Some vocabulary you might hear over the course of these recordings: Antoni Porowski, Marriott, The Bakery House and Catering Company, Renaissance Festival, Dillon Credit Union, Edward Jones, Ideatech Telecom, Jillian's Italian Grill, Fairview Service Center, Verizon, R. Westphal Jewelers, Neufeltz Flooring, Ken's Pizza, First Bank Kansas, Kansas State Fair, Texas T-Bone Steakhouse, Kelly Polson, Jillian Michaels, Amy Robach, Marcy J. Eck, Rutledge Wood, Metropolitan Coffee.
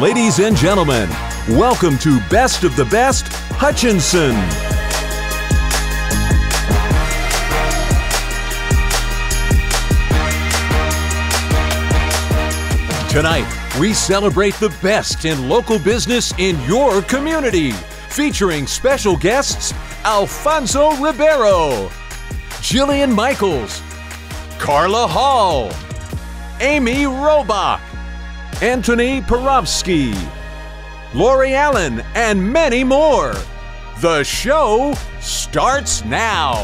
Ladies and gentlemen, welcome to Best of the Best, Hutchinson. Tonight, we celebrate the best in local business in your community, featuring special guests Alfonso Ribeiro, Jillian Michaels, Carla Hall, Amy Robach, Antoni Porowski, Lori Allen, and many more. The show starts now.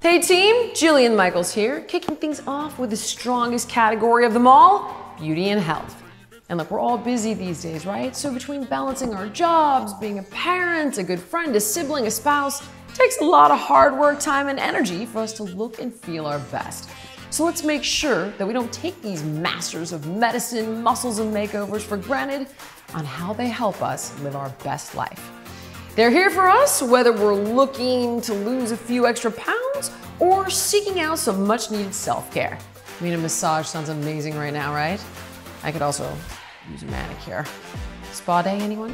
Hey team, Jillian Michaels here, kicking things off with the strongest category of them all, beauty and health. And look, we're all busy these days, right? So between balancing our jobs, being a parent, a good friend, a sibling, a spouse, it takes a lot of hard work, time, and energy for us to look and feel our best. So let's make sure that we don't take these masters of medicine, muscles, and makeovers for granted on how they help us live our best life. They're here for us, whether we're looking to lose a few extra pounds or seeking out some much-needed self-care. I mean, a massage sounds amazing right now, right? I could also use a manicure. Spa day, anyone?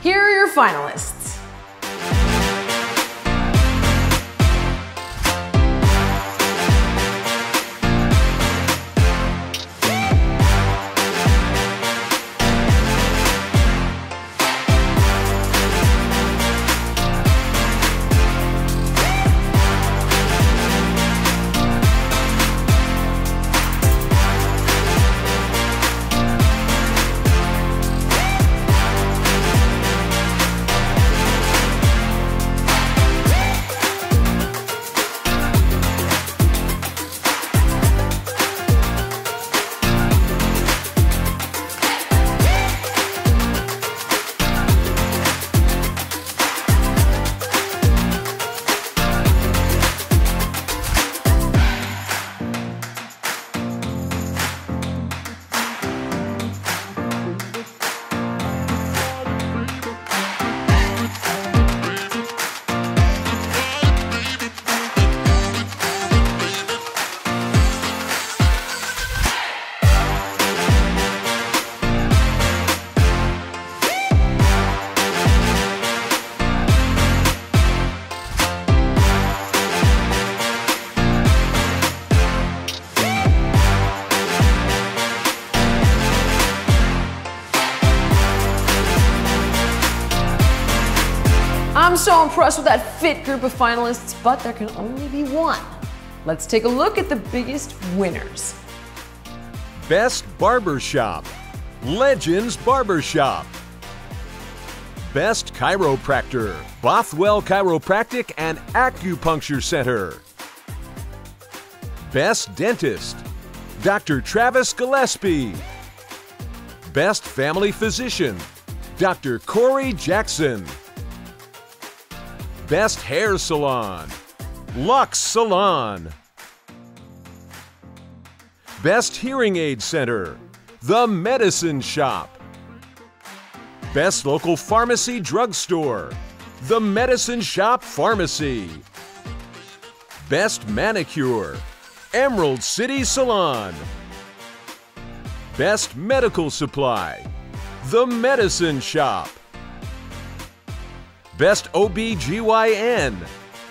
Here are your finalists. So impressed with that fit group of finalists, but there can only be one. Let's take a look at the biggest winners. Best Barbershop, Legends Barbershop. Best Chiropractor, Bothwell Chiropractic and Acupuncture Center. Best Dentist, Dr. Travis Gillespie. Best Family Physician, Dr. Corey Jackson. Best Hair Salon, Lux Salon. Best Hearing Aid Center, The Medicine Shop. Best Local Pharmacy Drugstore, The Medicine Shop Pharmacy. Best Manicure, Emerald City Salon. Best Medical Supply, The Medicine Shop. Best OBGYN,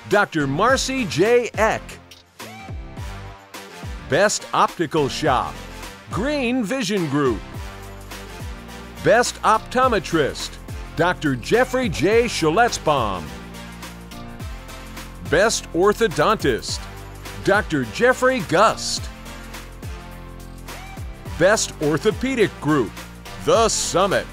Dr. Marcy J. Eck. Best Optical Shop, Green Vision Group. Best Optometrist, Dr. Jeffrey J. Scholetsbaum. Best Orthodontist, Dr. Jeffrey Gust. Best Orthopedic Group, The Summit.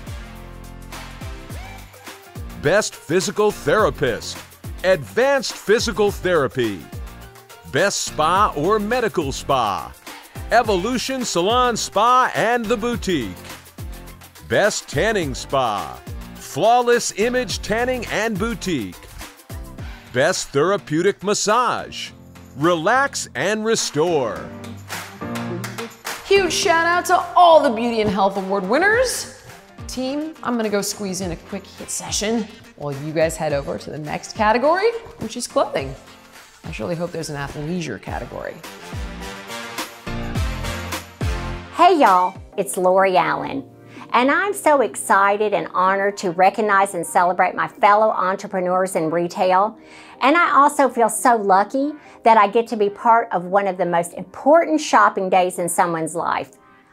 Best Physical Therapist, Advanced Physical Therapy. Best Spa or Medical Spa, Evolution Salon Spa and the Boutique. Best Tanning Spa, Flawless Image Tanning and Boutique. Best Therapeutic Massage, Relax and Restore. Huge shout out to all the Beauty and Health Award winners. Team, I'm gonna go squeeze in a quick hit session while you guys head over to the next category, which is clothing. I surely hope there's an athleisure category. Hey y'all, it's Lori Allen, and I'm so excited and honored to recognize and celebrate my fellow entrepreneurs in retail. And I also feel so lucky that I get to be part of one of the most important shopping days in someone's life,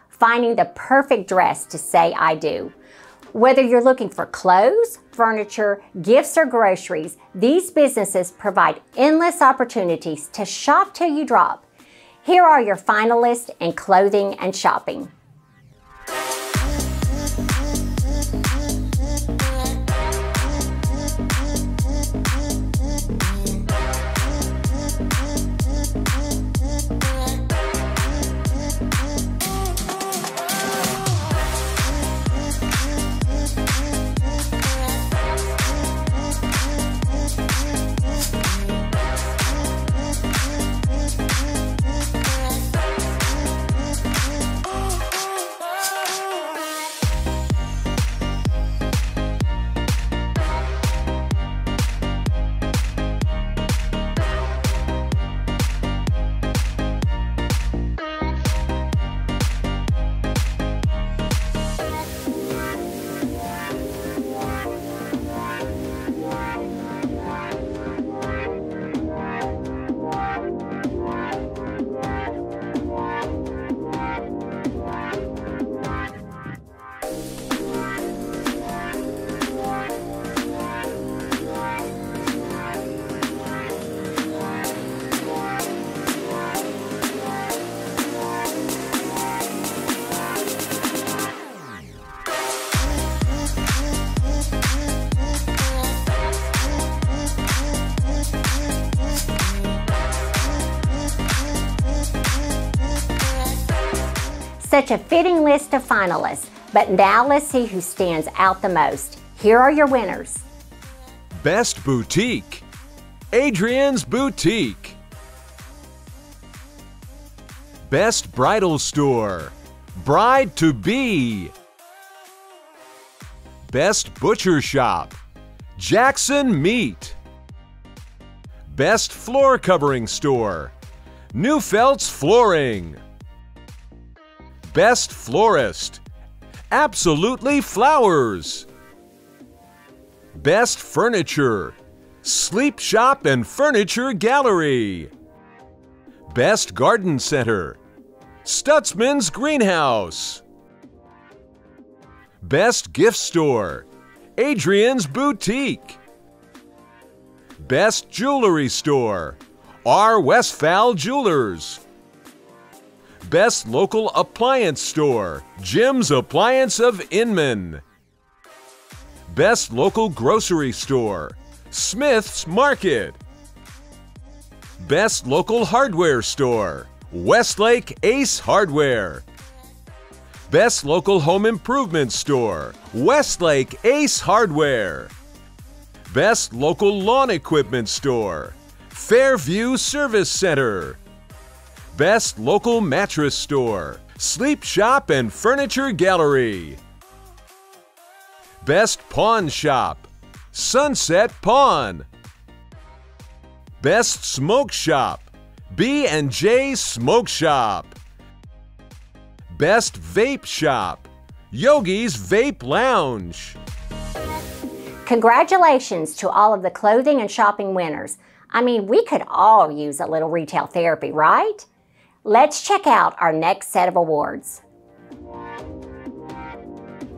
finding the perfect dress to say I do. Whether you're looking for clothes, furniture, gifts, or groceries, these businesses provide endless opportunities to shop till you drop. Here are your finalists in clothing and shopping. Such a fitting list of finalists, but now let's see who stands out the most. Here are your winners. Best Boutique, Adrian's Boutique. Best Bridal Store, Bride to Be. Best Butcher Shop, Jackson Meat. Best Floor Covering Store, Neufeltz Flooring. Best Florist, Absolutely Flowers. Best Furniture, Sleep Shop and Furniture Gallery. Best Garden Center, Stutzman's Greenhouse. Best Gift Store, Adrian's Boutique. Best Jewelry Store, R. Westphal Jewelers. Best Local Appliance Store, Jim's Appliance of Inman. Best Local Grocery Store, Smith's Market. Best Local Hardware Store, Westlake Ace Hardware. Best Local Home Improvement Store, Westlake Ace Hardware. Best Local Lawn Equipment Store, Fairview Service Center. Best Local Mattress Store, Sleep Shop and Furniture Gallery. Best Pawn Shop, Sunset Pawn. Best Smoke Shop, B&J Smoke Shop. Best Vape Shop, Yogi's Vape Lounge. Congratulations to all of the clothing and shopping winners. I mean, we could all use a little retail therapy, right? Let's check out our next set of awards.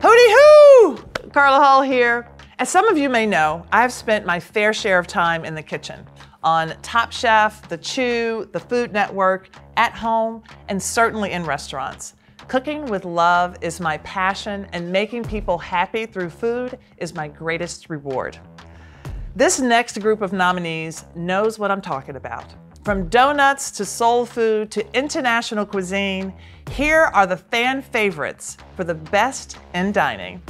Hooty hoo! Carla Hall here. As some of you may know, I've spent my fair share of time in the kitchen on Top Chef, The Chew, The Food Network, at home, and certainly in restaurants. Cooking with love is my passion, and making people happy through food is my greatest reward. This next group of nominees knows what I'm talking about. From donuts to soul food to international cuisine, here are the fan favorites for the best in dining.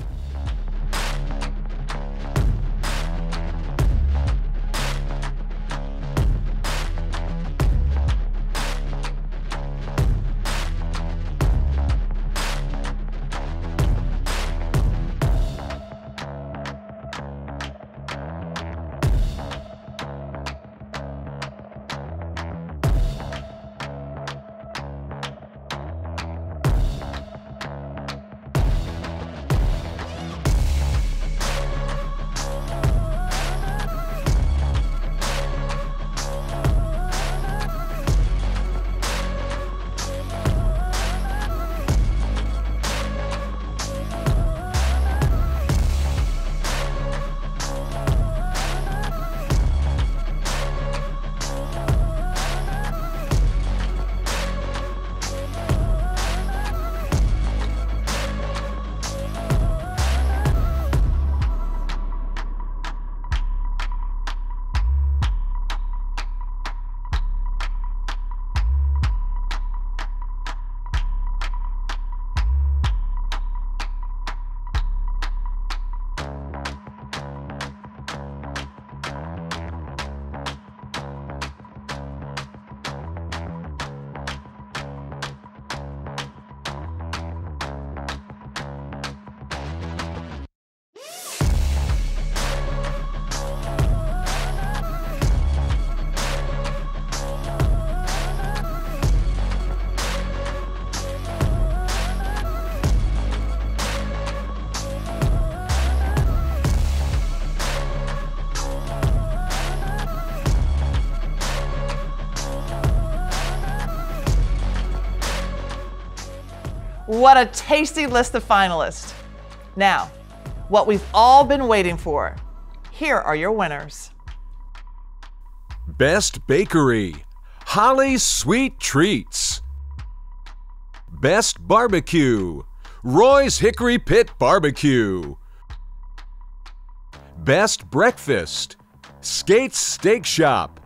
What a tasty list of finalists. Now, what we've all been waiting for. Here are your winners. Best Bakery, Holly's Sweet Treats. Best Barbecue, Roy's Hickory Pit Barbecue. Best Breakfast, Skate's Steak Shop.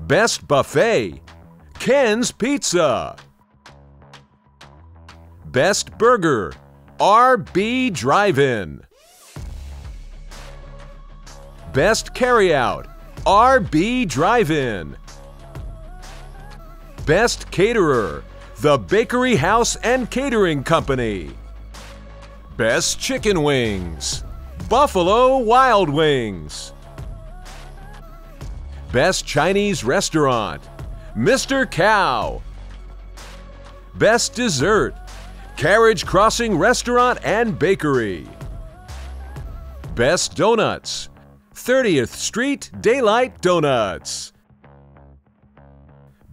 Best Buffet, Ken's Pizza. Best Burger, RB Drive-In. Best Carryout, RB Drive-In. Best Caterer, The Bakery House and Catering Company. Best Chicken Wings, Buffalo Wild Wings. Best Chinese Restaurant, Mr. Cow. Best Dessert, Carriage Crossing Restaurant and Bakery. Best Donuts, 30th Street Daylight Donuts.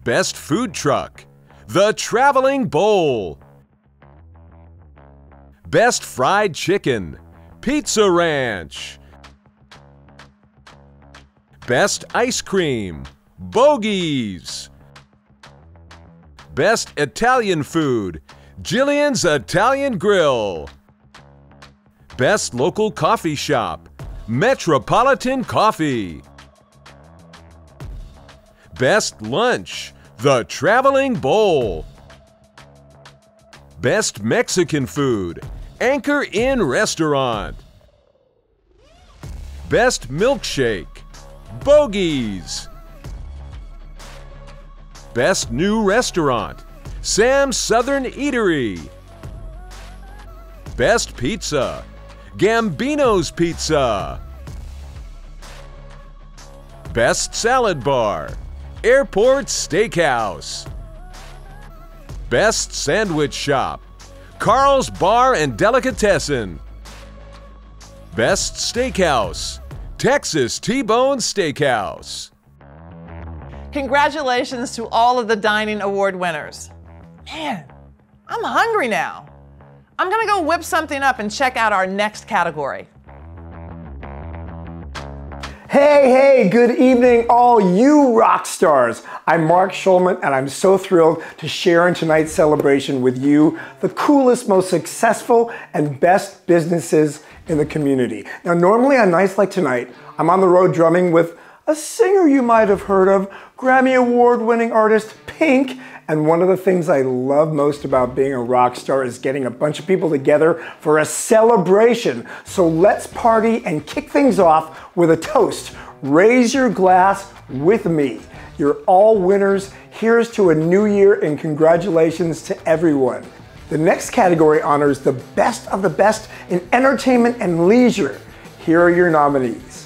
Best Food Truck, The Traveling Bowl. Best Fried Chicken, Pizza Ranch. Best Ice Cream, Bogies. Best Italian Food, Jillian's Italian Grill. Best Local Coffee Shop, Metropolitan Coffee. Best Lunch, The Traveling Bowl. Best Mexican Food, Anchor Inn Restaurant. Best Milkshake, Bogies. Best New Restaurant, Sam's Southern Eatery. Best Pizza, Gambino's Pizza. Best Salad Bar, Airport Steakhouse. Best Sandwich Shop, Carl's Bar and Delicatessen. Best Steakhouse, Texas T-Bone Steakhouse. Congratulations to all of the dining award winners. Man, I'm hungry now. I'm gonna go whip something up and check out our next category. Hey, hey, good evening, all you rock stars. I'm Mark Schulman, and I'm so thrilled to share in tonight's celebration with you, the coolest, most successful, and best businesses in the community. Now, normally on nights like tonight, I'm on the road drumming with a singer you might have heard of, Grammy Award-winning artist Pink. And one of the things I love most about being a rock star is getting a bunch of people together for a celebration. So let's party and kick things off with a toast. Raise your glass with me. You're all winners. Here's to a new year, and congratulations to everyone. The next category honors the best of the best in entertainment and leisure. Here are your nominees.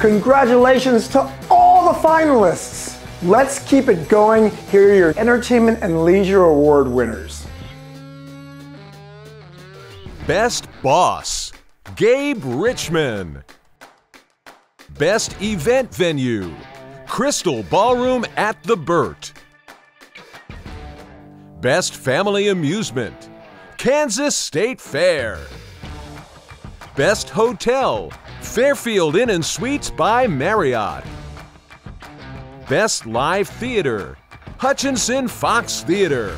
Congratulations to all the finalists. Let's keep it going. Here are your Entertainment and Leisure Award winners. Best Boss, Gabe Richman. Best Event Venue, Crystal Ballroom at the Burt. Best Family Amusement, Kansas State Fair. Best Hotel, Fairfield Inn & Suites by Marriott. Best Live Theater, Hutchinson Fox Theater.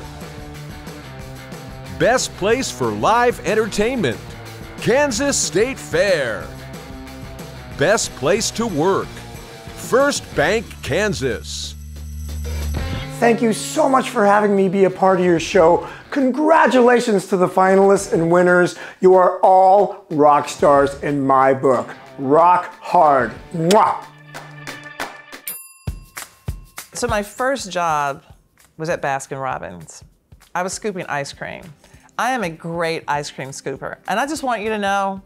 Best Place for Live Entertainment, Kansas State Fair. Best Place to Work, First Bank, Kansas. Thank you so much for having me be a part of your show. Congratulations to the finalists and winners. You are all rock stars in my book. Rock hard. Mwah! So my first job was at Baskin Robbins. I was scooping ice cream. I am a great ice cream scooper. And I just want you to know,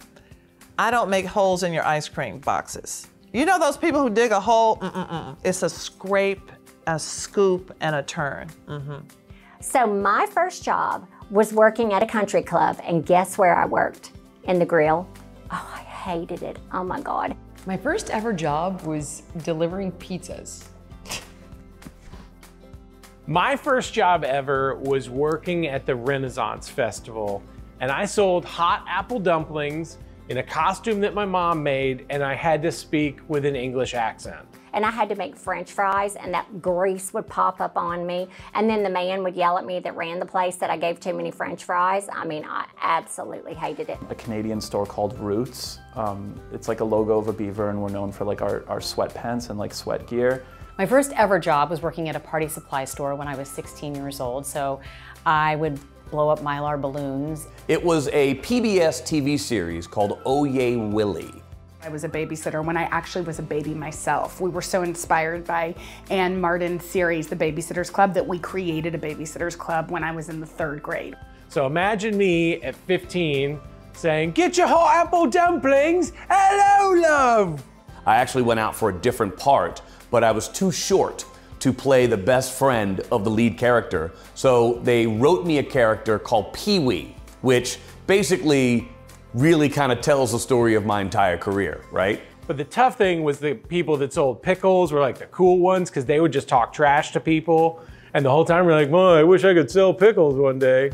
I don't make holes in your ice cream boxes. You know those people who dig a hole? Mm-mm-mm. It's a scrape, a scoop, and a turn. Mm-hmm. So my first job was working at a country club, and guess where I worked? In the grill. Oh, I hated it. Oh my God. My first ever job was delivering pizzas. My first job ever was working at the Renaissance Festival, and I sold hot apple dumplings in a costume that my mom made, and I had to speak with an English accent. And I had to make French fries, and that grease would pop up on me, and then the man would yell at me that ran the place that I gave too many French fries. I mean, I absolutely hated it. A Canadian store called Roots. It's like a logo of a beaver, and we're known for like our sweatpants and like sweat gear. My first ever job was working at a party supply store when I was 16 years old, so I would blow up Mylar balloons. It was a PBS TV series called Oh Yay Willie. I was a babysitter when I actually was a baby myself. We were so inspired by Ann Martin's series, The Babysitter's Club, that we created a babysitter's club when I was in the 3rd grade. So imagine me at 15 saying, "Get your hot apple dumplings, hello love!" I actually went out for a different part, but I was too short to play the best friend of the lead character. So they wrote me a character called Pee-wee, which basically really kind of tells the story of my entire career, right? But the tough thing was the people that sold pickles were like the cool ones, because they would just talk trash to people. And the whole time we're like, well, I wish I could sell pickles one day.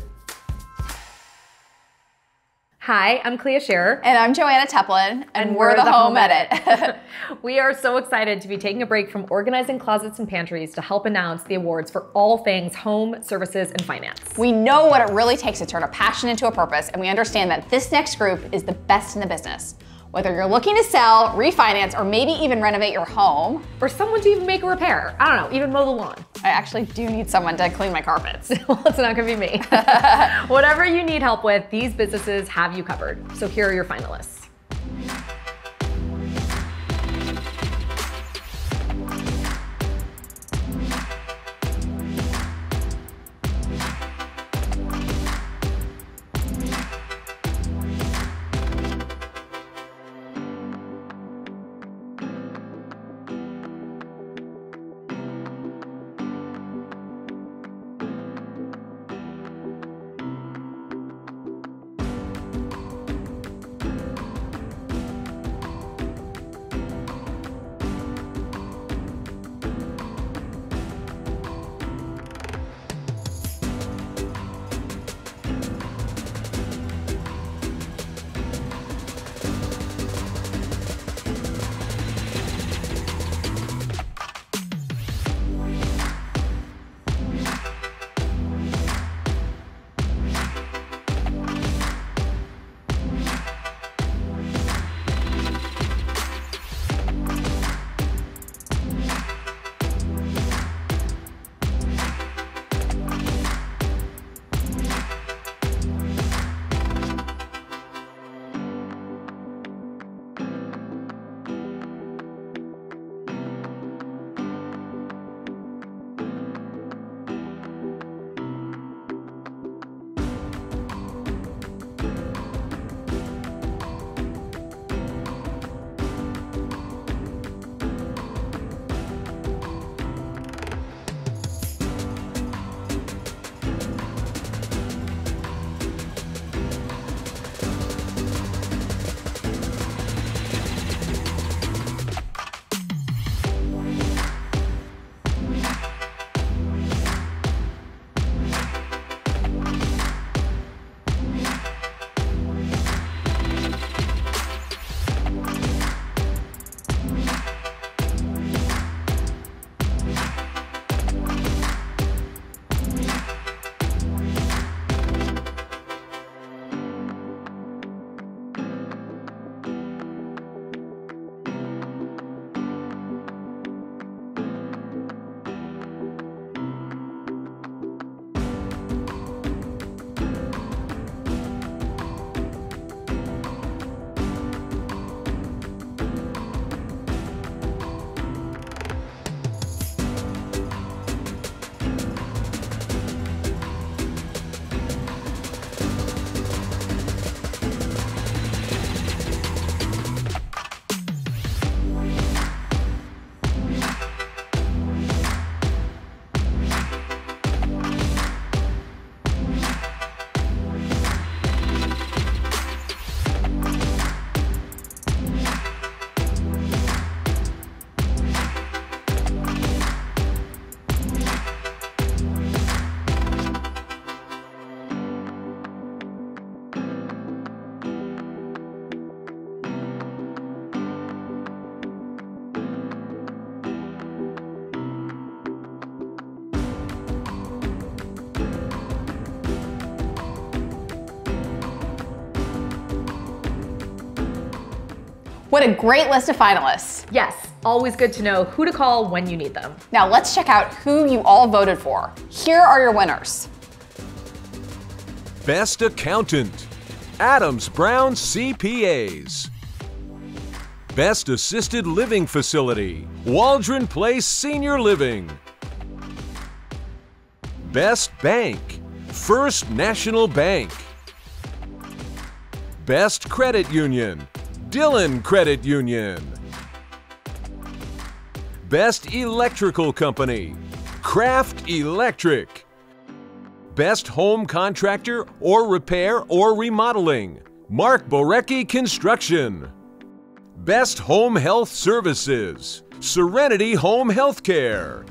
Hi, I'm Clea Scherer. And I'm Joanna Teplin. And we're the Home Edit. We are so excited to be taking a break from organizing closets and pantries to help announce the awards for all things home, services, and finance. We know what it really takes to turn a passion into a purpose, and we understand that this next group is the best in the business. Whether you're looking to sell, refinance, or maybe even renovate your home. Or someone to even make a repair. I don't know, even mow the lawn. I actually do need someone to clean my carpets. Well, it's not gonna be me. Whatever you need help with, these businesses have you covered. So here are your finalists. What a great list of finalists. Yes, always good to know who to call when you need them. Now let's check out who you all voted for. Here are your winners. Best Accountant, Adams Brown CPAs. Best Assisted Living Facility, Waldron Place Senior Living. Best Bank, First National Bank. Best Credit Union, Dillon Credit Union. Best Electrical Company, Kraft Electric. Best Home Contractor or Repair or Remodeling, Mark Borecki Construction. Best Home Health Services, Serenity Home Healthcare.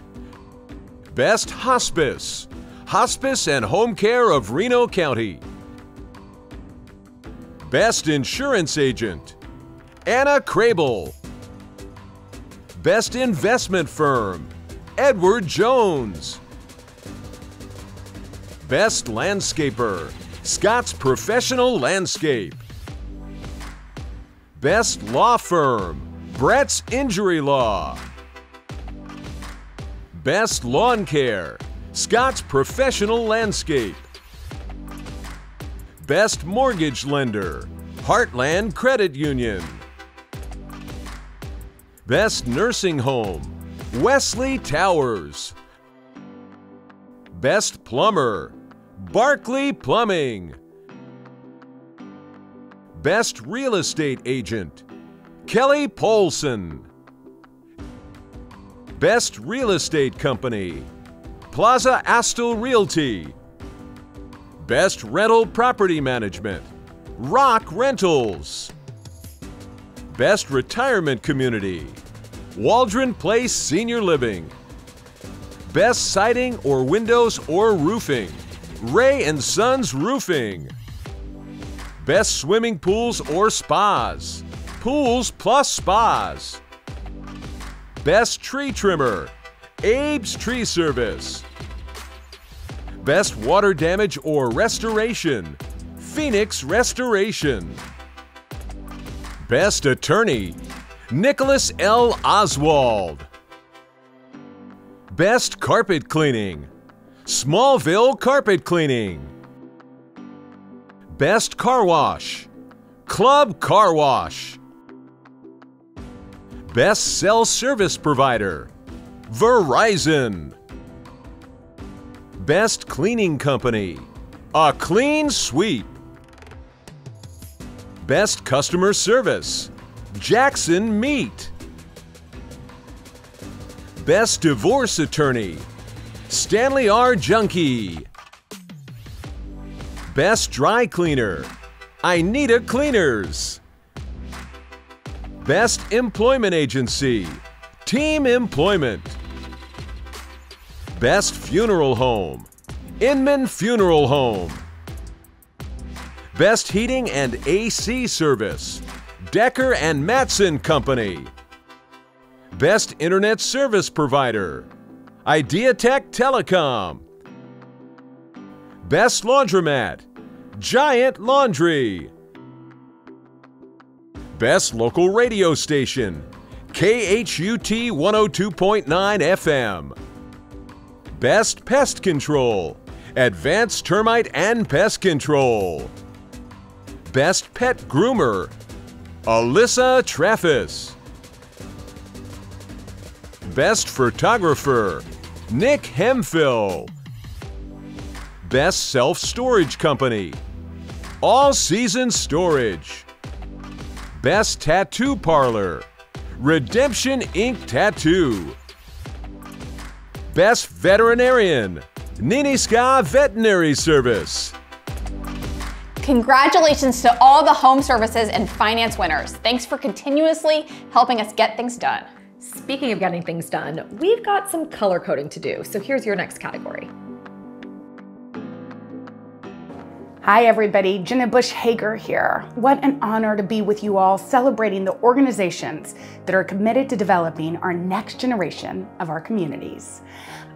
Best Hospice, Hospice and Home Care of Reno County. Best Insurance Agent, Anna Crable. Best Investment Firm, Edward Jones. Best Landscaper, Scott's Professional Landscape. Best Law Firm, Brett's Injury Law. Best Lawn Care, Scott's Professional Landscape. Best Mortgage Lender, Heartland Credit Union. Best Nursing Home, Wesley Towers. Best Plumber, Barkley Plumbing. Best Real Estate Agent, Kelly Polson. Best Real Estate Company, Plaza Astle Realty. Best Rental Property Management, Rock Rentals. Best Retirement Community, Waldron Place Senior Living. Best Siding or Windows or Roofing, Ray and Sons Roofing. Best Swimming Pools or Spas, Pools Plus Spas. Best Tree Trimmer, Abe's Tree Service. Best Water Damage or Restoration, Phoenix Restoration. Best Attorney, Nicholas L. Oswald. Best Carpet Cleaning, Smallville Carpet Cleaning. Best Car Wash, Club Car Wash. Best Cell Service Provider, Verizon. Best Cleaning Company, A Clean Sweep. Best Customer Service, Jackson Meat. Best Divorce Attorney, Stanley R. Junkie. Best Dry Cleaner, Inita Cleaners. Best Employment Agency, Team Employment. Best Funeral Home, Inman Funeral Home. Best Heating and AC Service, Decker and Mattson Company. Best Internet Service Provider, Ideatech Telecom. Best Laundromat, Giant Laundry. Best Local Radio Station, KHUT 102.9 FM. Best Pest Control, Advanced Termite and Pest Control. Best Pet Groomer, Alyssa Traffis. Best Photographer, Nick Hemphill. Best Self-Storage Company, All Season Storage. Best Tattoo Parlor, Redemption Ink Tattoo. Best Veterinarian, Niniska Veterinary Service. Congratulations to all the home services and finance winners. Thanks for continuously helping us get things done. Speaking of getting things done, we've got some color coding to do, so here's your next category. Hi everybody, Jenna Bush Hager here. What an honor to be with you all celebrating the organizations that are committed to developing our next generation of our communities.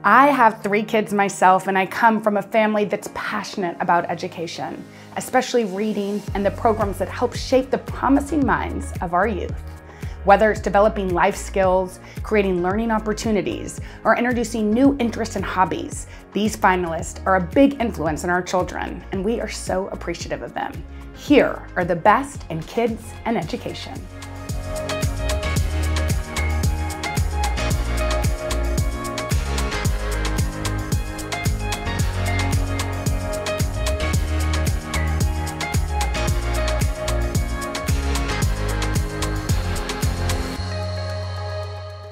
I have 3 kids myself, and I come from a family that's passionate about education, especially reading and the programs that help shape the promising minds of our youth. Whether it's developing life skills, creating learning opportunities, or introducing new interests and hobbies, these finalists are a big influence on our children, and we are so appreciative of them. Here are the best in kids and education.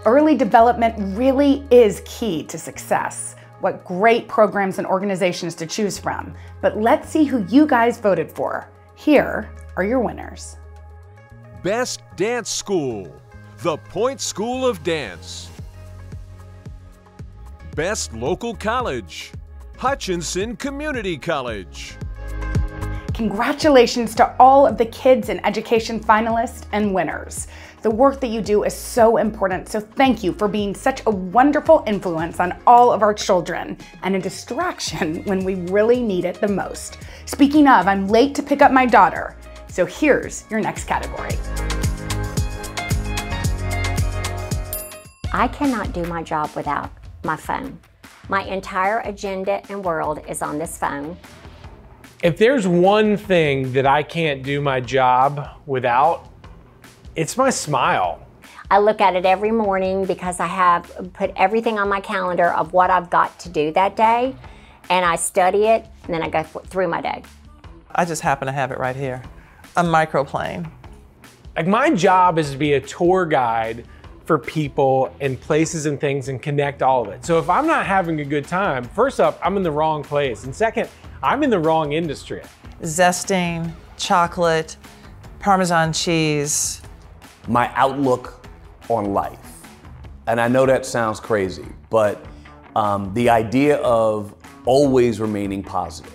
Early development really is key to success. What great programs and organizations to choose from. But let's see who you guys voted for. Here are your winners. Best Dance School, the Point School of Dance. Best Local College, Hutchinson Community College. Congratulations to all of the kids and education finalists and winners. The work that you do is so important, so thank you for being such a wonderful influence on all of our children and a distraction when we really need it the most. Speaking of, I'm late to pick up my daughter, so here's your next category. I cannot do my job without my phone. My entire agenda and world is on this phone. If there's one thing that I can't do my job without, it's my smile. I look at it every morning because I have put everything on my calendar of what I've got to do that day, and I study it, and then I go through my day. I just happen to have it right here, a microplane. Like, my job is to be a tour guide for people and places and things and connect all of it. So if I'm not having a good time, first up, I'm in the wrong place, and second, I'm in the wrong industry. Zesting, chocolate, Parmesan cheese. My outlook on life. And I know that sounds crazy, but the idea of always remaining positive.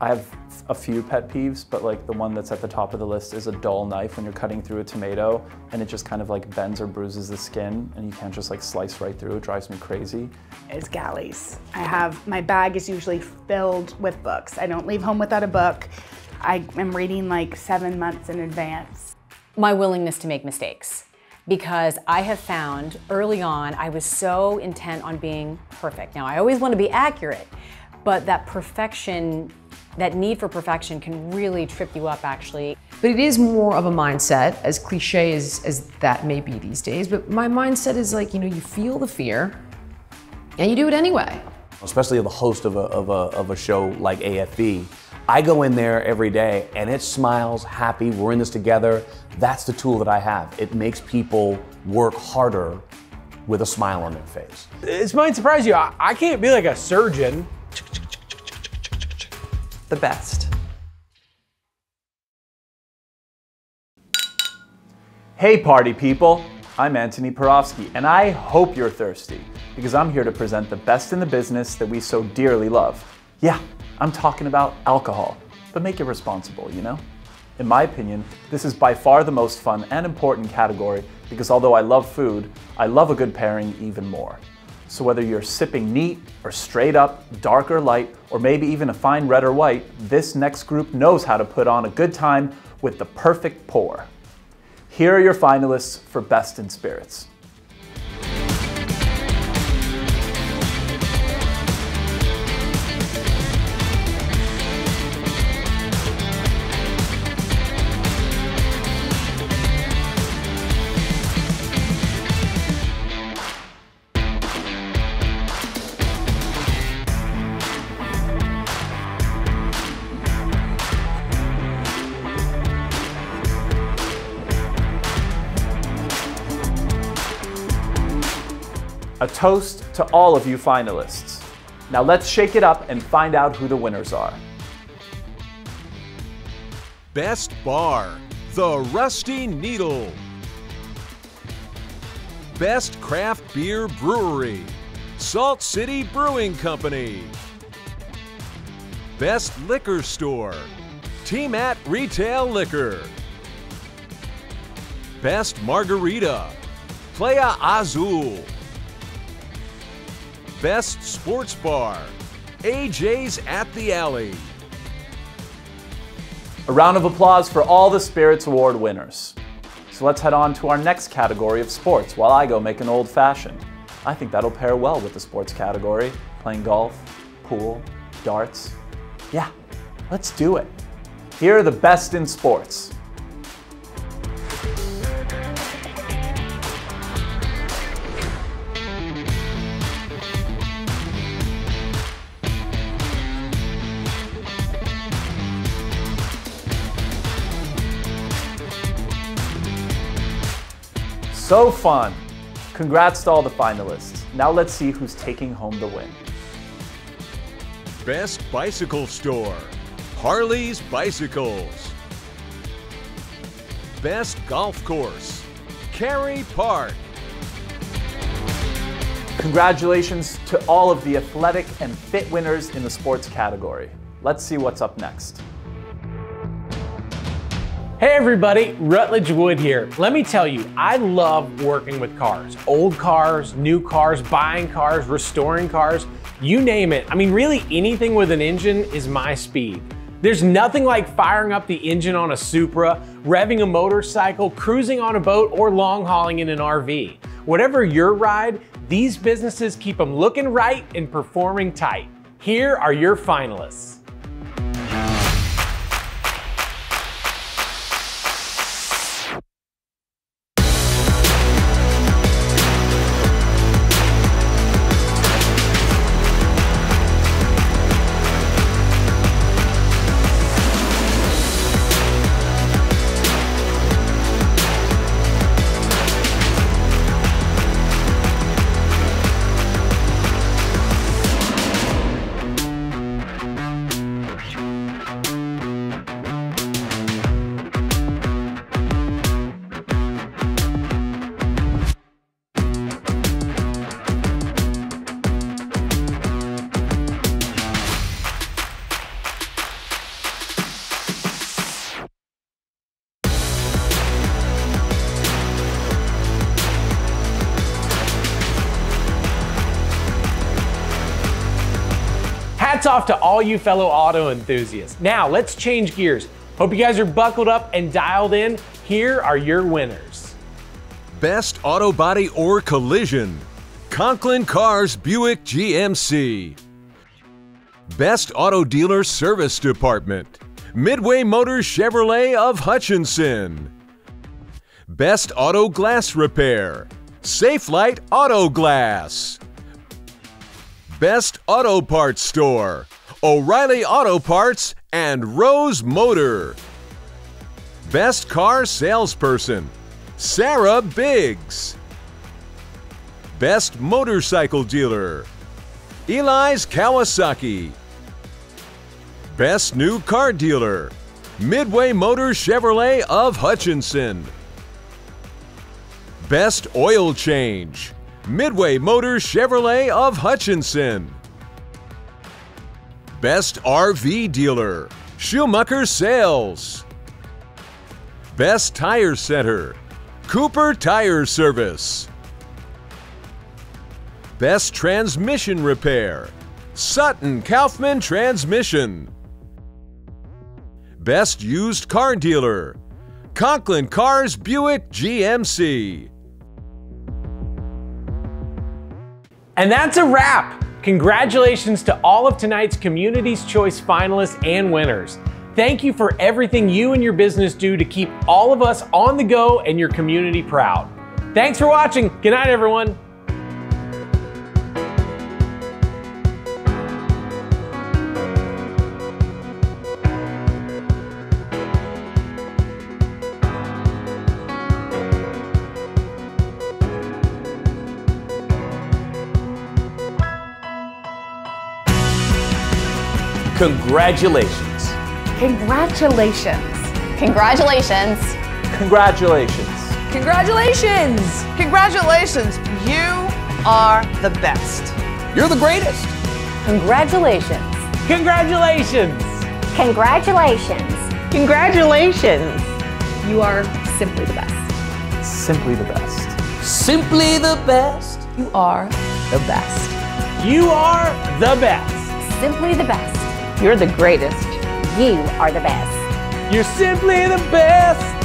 I have a few pet peeves, but like the one that's at the top of the list is a dull knife when you're cutting through a tomato and it just kind of like bends or bruises the skin and you can't just like slice right through. It drives me crazy. It's galleys. My bag is usually filled with books. I don't leave home without a book. I am reading like 7 months in advance. My willingness to make mistakes, because I have found early on I was so intent on being perfect. Now, I always want to be accurate, but that perfection, that need for perfection can really trip you up actually. But it is more of a mindset, as cliche as that may be these days, but my mindset is like, you know, you feel the fear and you do it anyway. Especially the host of a show like AFB, I go in there every day and it's smiles, happy, we're in this together. That's the tool that I have. It makes people work harder with a smile on their face. This might surprise you, I can't be like a surgeon. The best. Hey party people, I'm Antoni Porowski and I hope you're thirsty, because I'm here to present the best in the business that we so dearly love. Yeah, I'm talking about alcohol, but make it responsible, you know? In my opinion, this is by far the most fun and important category, because although I love food, I love a good pairing even more. So whether you're sipping neat or straight up, dark or light, or maybe even a fine red or white, this next group knows how to put on a good time with the perfect pour. Here are your finalists for Best in Spirits. A toast to all of you finalists. Now let's shake it up and find out who the winners are. Best Bar, the Rusty Needle. Best Craft Beer Brewery, Salt City Brewing Company. best liquor store. Team at Retail Liquor. Best Margarita. Playa Azul. Best Sports Bar. AJ's at the Alley. A round of applause for all the Spirits Award winners. So let's head on to our next category of sports while I go make an old fashioned. I think that'll pair well with the sports category. Playing golf, pool, darts. Yeah, let's do it. Here are the best in sports. So fun. Congrats to all the finalists. Now let's see who's taking home the win. Best bicycle store. Harley's Bicycles. Best golf course. Cary Park. Congratulations to all of the athletic and fit winners in the sports category. Let's see what's up next. Hey everybody, Rutledge Wood here. Let me tell you, I love working with cars. Old cars, new cars, buying cars, restoring cars, you name it. I mean, really anything with an engine is my speed. There's nothing like firing up the engine on a Supra, revving a motorcycle, cruising on a boat, or long hauling in an RV. Whatever your ride, these businesses keep them looking right and performing tight. Here are your finalists. Hats off to all you fellow auto enthusiasts. Now let's change gears. Hope you guys are buckled up and dialed in. Here are your winners. Best auto body or collision, Conklin Cars Buick GMC. Best auto dealer service department, Midway Motors Chevrolet of Hutchinson. Best auto glass repair, Safelite Auto Glass. Best Auto Parts Store, O'Reilly Auto Parts and Rose Motor. Best Car Salesperson, Sarah Biggs. Best Motorcycle Dealer, Eli's Kawasaki. Best New Car Dealer, Midway Motors Chevrolet of Hutchinson. Best Oil Change, Midway Motors Chevrolet of Hutchinson. Best RV Dealer, Schumacher Sales. Best Tire Center, Cooper Tire Service. Best Transmission Repair, Sutton Kaufman Transmission. Best Used Car Dealer, Conklin Cars Buick GMC. And that's a wrap. Congratulations to all of tonight's Community's Choice finalists and winners. Thank you for everything you and your business do to keep all of us on the go and your community proud. Thanks for watching. Good night, everyone. Congratulations. Congratulations. Congratulations. Congratulations. Congratulations. Congratulations. You are the best. You're the greatest. Congratulations. Congratulations! Congratulations! Congratulations! You are simply the best. Simply the best. Simply the best. You are the best. You are the best. Simply the best. You're the greatest. You are the best. You're simply the best.